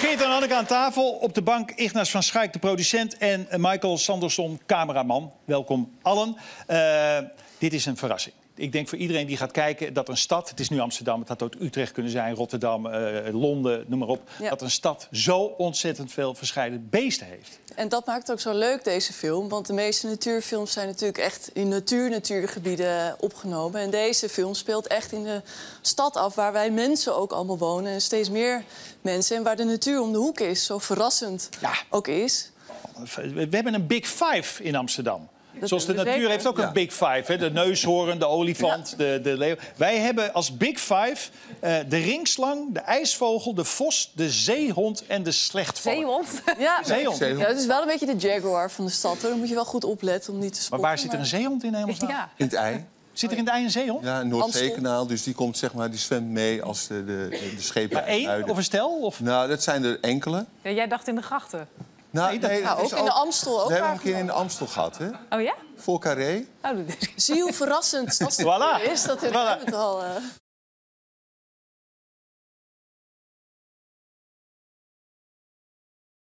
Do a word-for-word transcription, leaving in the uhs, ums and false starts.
Geert en Anneke aan tafel, op de bank Ignas van Schaik, de producent... en Michael Sanderson, cameraman. Welkom allen. Uh, dit is een verrassing. Ik denk voor iedereen die gaat kijken dat een stad... het is nu Amsterdam, het had ook Utrecht kunnen zijn, Rotterdam, uh, Londen, noem maar op... Ja. dat een stad zo ontzettend veel verschillende beesten heeft. En dat maakt het ook zo leuk, deze film. Want de meeste natuurfilms zijn natuurlijk echt in natuur-natuurgebieden opgenomen. En deze film speelt echt in de stad af waar wij mensen ook allemaal wonen. En steeds meer mensen. En waar de natuur om de hoek is, zo verrassend ja. ook is. We hebben een Big Five in Amsterdam. Dat Zoals de natuur zeker. heeft ook ja. een Big Five. Hè? De neushoorn, de olifant, ja. de, de leeuw. Wij hebben als Big Five uh, de ringslang, de ijsvogel, de vos, de zeehond en de slechtvaller. Zeehond? Ja. Zeehond. Ja, dat is wel een beetje de jaguar van de stad. Daar moet je wel goed opletten om niet te spotten. Maar waar zit er een zeehond in hemelsnaam? Ja. In het ei. Zit er in het ei een zeehond? Ja, Noordzeekanaal. Dus die, komt, zeg maar, die zwemt mee als de, de, de schepen Maar één uitduiden. Of een stel? Of? Nou, dat zijn er enkele. Ja, jij dacht in de grachten. Nou, nee, dat nee, ook in ook, de Amstel. Ook we hebben een keer in de Amstel gehad, hè? Oh ja? Voor Carré. Oh, dat is... Zie hoe verrassend dat voilà. is. Dat voilà. hebben we het al. Uh...